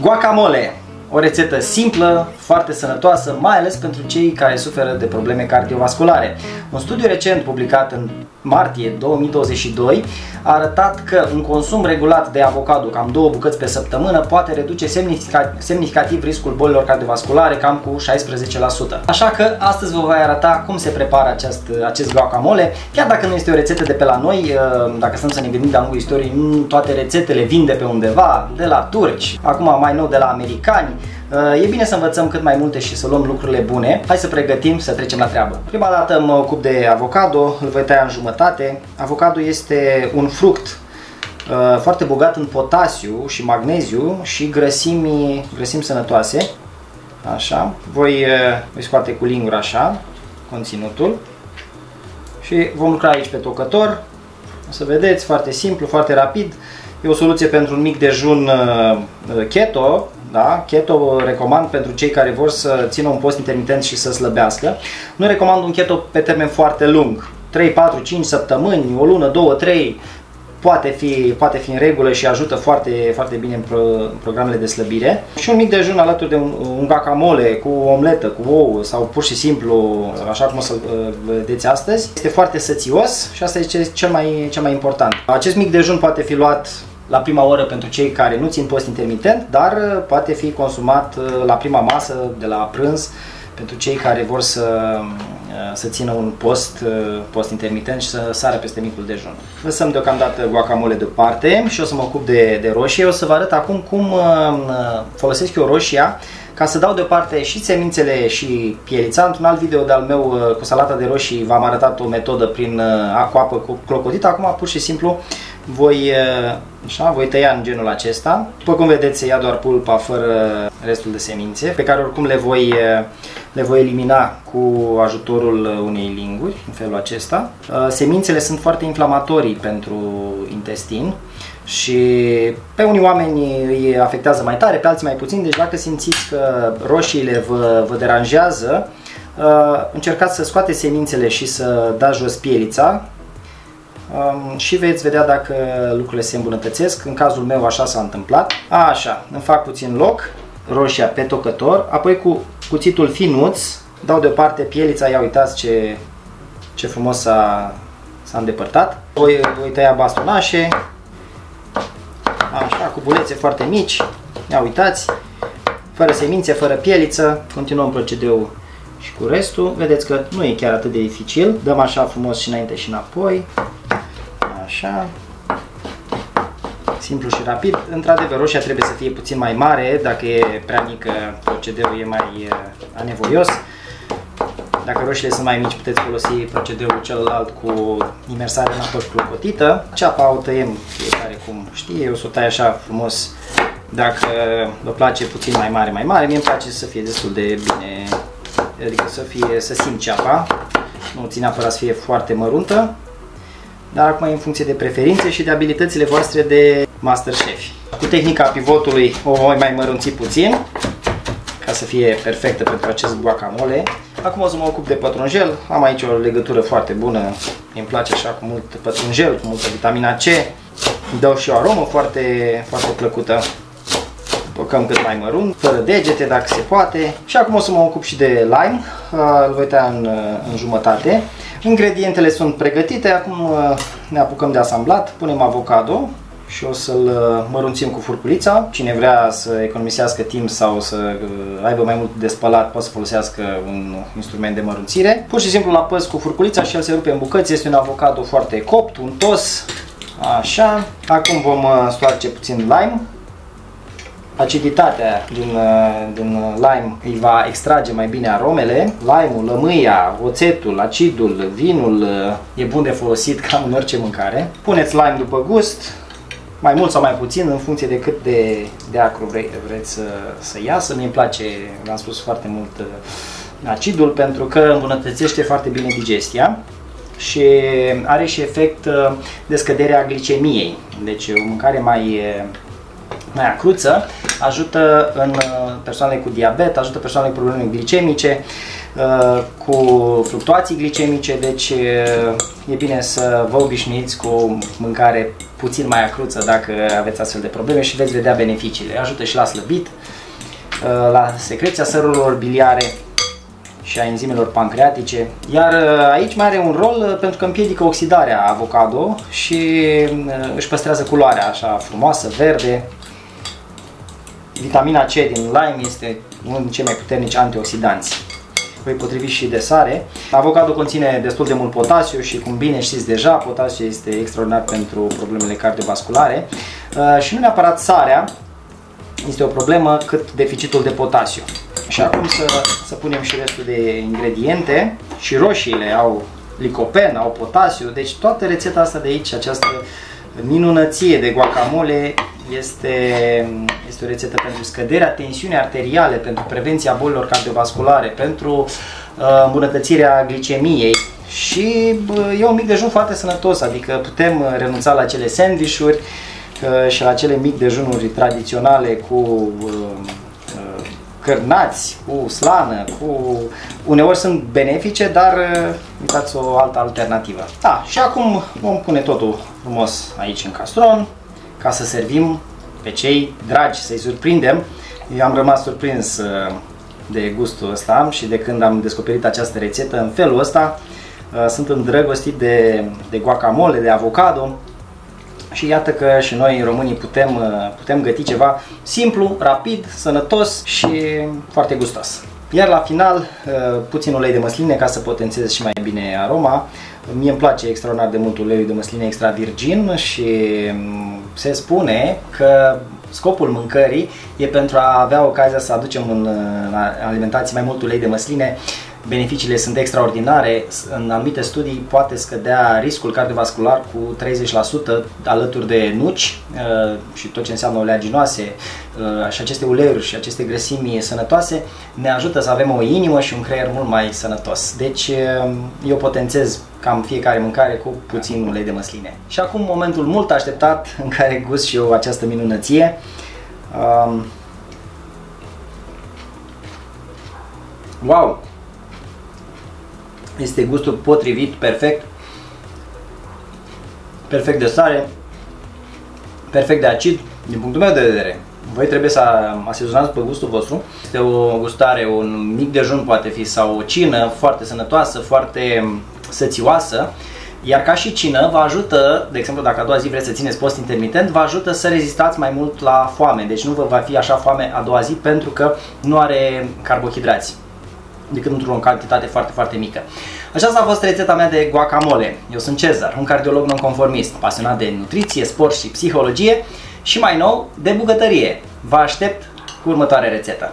Guacamole, o rețetă simplă, foarte sănătoasă, mai ales pentru cei care suferă de probleme cardiovasculare. Un studiu recent publicat în martie 2022 a arătat că un consum regulat de avocado, cam 2 bucăți pe săptămână, poate reduce semnificativ riscul bolilor cardiovasculare, cam cu 16%. Așa că astăzi vă voi arăta cum se prepară acest guacamole, chiar dacă nu este o rețetă de pe la noi. Dacă stăm să ne gândim de-a lungul istoriei, nu toate rețetele vin de pe undeva, de la turci, acum mai nou de la americani. E bine să învățăm cât mai multe și să luăm lucrurile bune. Hai să pregătim, să trecem la treabă. Prima dată mă ocup de avocado, îl voi tăia în jumătate. Avocado este un fruct foarte bogat în potasiu și magneziu și grăsimi sănătoase. Așa. Voi scoate cu lingura așa conținutul și vom lucra aici pe tocător. O să vedeți, foarte simplu, foarte rapid. E o soluție pentru un mic dejun keto. Da? Keto recomand pentru cei care vor să țină un post intermitent și să slăbească. Nu recomand un keto pe termen foarte lung. 3, 4, 5 săptămâni, o lună, 2, 3 poate fi în regulă și ajută foarte bine în programele de slăbire. Și un mic dejun alături de un guacamole cu omletă, cu ou sau pur și simplu, așa cum o să vedeți astăzi. Este foarte sățios și asta este cel mai important. Acest mic dejun poate fi luat la prima oră pentru cei care nu țin post intermitent, dar poate fi consumat la prima masă, de la prânz, pentru cei care vor să țină un post intermitent și să sară peste micul dejun. Lăsăm deocamdată guacamole deoparte și o să mă ocup de roșie. O să vă arăt acum cum folosesc eu roșia ca să dau deoparte și semințele și pielița. Într-un alt video de-al meu cu salata de roșii v-am arătat o metodă prin apă cu clocotit. Acum pur și simplu voi tăia în genul acesta. După cum vedeți, se ia doar pulpa fără restul de semințe, pe care oricum le voi elimina cu ajutorul unei linguri, în felul acesta. Semințele sunt foarte inflamatorii pentru intestin și pe unii oameni îi afectează mai tare, pe alții mai puțin, deci dacă simțiți că roșiile vă deranjează, încercați să scoateți semințele și să dați jos pielița. Și veți vedea dacă lucrurile se îmbunătățesc. În cazul meu așa s-a întâmplat. Așa, îmi fac puțin loc, roșia pe tocător, apoi cu cuțitul finuț dau deoparte pielița. Ia uitați ce frumos s-a îndepărtat. Voi tăia bastonașe, așa, cu bulețe foarte mici. Ia uitați, fără semințe, fără pieliță. Continuăm procedeul și cu restul. Vedeți că nu e chiar atât de dificil. Dăm așa frumos și înainte și înapoi. Așa, simplu și rapid. Într-adevăr, roșia trebuie să fie puțin mai mare. Dacă e prea mică, procedeul e mai anevoios. Dacă roșiile sunt mai mici, puteți folosi procedeul celălalt cu imersare în apă clocotită. Ceapa o tăiem fiecare cum știe. Eu o să o tai așa frumos. Dacă vă place puțin mai mare, mai mare. Mie îmi place să fie destul de bine, adică să simt ceapa. Nu ține apărat să fie foarte măruntă. Dar acum e în funcție de preferințe și de abilitățile voastre de masterchef. Cu tehnica pivotului o voi mai mărunți puțin, ca să fie perfectă pentru acest guacamole. Acum o să mă ocup de pătrunjel. Am aici o legătură foarte bună. Îmi place așa cu mult pătrunjel, cu multă vitamina C. Dau și o aromă foarte plăcută. Tocăm cât mai mărunt, fără degete dacă se poate. Și acum o să mă ocup și de lime. Îl voi tăia în jumătate. Ingredientele sunt pregătite, acum ne apucăm de asamblat. Punem avocado și o să-l mărunțim cu furculița. Cine vrea să economisească timp sau să aibă mai mult de spălat, poate să folosească un instrument de mărunțire. Pur și simplu l-apăs cu furculița și el se rupe în bucăți. Este un avocado foarte copt, untos. Așa. Acum vom stoarce puțin lime. Aciditatea din lime îi va extrage mai bine aromele. Lime-ul, lămâia, oțetul, acidul, vinul e bun de folosit cam în orice mâncare. Puneți lime după gust, mai mult sau mai puțin, în funcție de cât de acru vreți să iasă. Mie îmi place, v-am spus, foarte mult acidul, pentru că îmbunătățește foarte bine digestia și are și efect de scăderea glicemiei. Deci o mâncare mai acruță ajută persoanele cu diabet, ajută persoanele cu probleme glicemice. cu fluctuații glicemice, deci e bine să vă obișnuiți cu o mâncare puțin mai acruță dacă aveți astfel de probleme și veți vedea beneficiile. Ajută și la slăbit, la secreția sărurilor biliare și a enzimelor pancreatice. Iar aici mai are un rol pentru că împiedică oxidarea avocado și își păstrează culoarea așa frumoasă, verde. Vitamina C din lime este unul din cei mai puternici antioxidanți. Voi potrivi și de sare. Avocado conține destul de mult potasiu și, cum bine știți deja, potasiu este extraordinar pentru problemele cardiovasculare. Și nu neapărat sarea este o problemă, cât deficitul de potasiu. Și acum să punem și restul de ingrediente. Și roșiile au licopen, au potasiu, deci toată rețeta asta de aici, această minunăție de guacamole, este o rețetă pentru scăderea tensiunii arteriale, pentru prevenția bolilor cardiovasculare, pentru îmbunătățirea glicemiei și e un mic dejun foarte sănătos, adică putem renunța la cele sandvișuri și la cele mici dejunuri tradiționale cu cărnați, cu slană, cu... uneori sunt benefice, dar uitați o altă alternativă. Da, și acum vom pune totul frumos aici în castron ca să servim pe cei dragi, să-i surprindem. Eu am rămas surprins de gustul ăsta și de când am descoperit această rețetă în felul ăsta. Sunt îndrăgostit de guacamole, de avocado și iată că și noi românii putem găti ceva simplu, rapid, sănătos și foarte gustos. Iar la final, puțin ulei de măsline ca să potențez și mai bine aroma. Mie îmi place extraordinar de mult uleiul de măsline extra virgin și se spune că scopul mâncării e pentru a avea ocazia să aducem în alimentație mai mult ulei de măsline. Beneficiile sunt extraordinare, în anumite studii poate scădea riscul cardiovascular cu 30% alături de nuci și tot ce înseamnă oleaginoase, și aceste uleiuri și aceste grăsimi sănătoase ne ajută să avem o inimă și un creier mult mai sănătos. Deci eu potențez cam fiecare mâncare cu puțin ulei de măsline. Și acum momentul mult așteptat în care gust și eu această minunăție. Wow! Este gustul potrivit, perfect de sare, perfect de acid, din punctul meu de vedere. Voi trebuie să asezonați pe gustul vostru. Este o gustare, un mic dejun poate fi sau o cină foarte sănătoasă, foarte sățioasă. Iar ca și cină vă ajută, de exemplu dacă a doua zi vreți să țineți post intermitent, vă ajută să rezistați mai mult la foame. Deci nu vă va fi așa foame a doua zi pentru că nu are carbohidrați, decât într-o cantitate foarte, foarte mică. Aceasta a fost rețeta mea de guacamole. Eu sunt Cezar, un cardiolog nonconformist, pasionat de nutriție, sport și psihologie și mai nou de bucătărie. Vă aștept cu următoarea rețetă.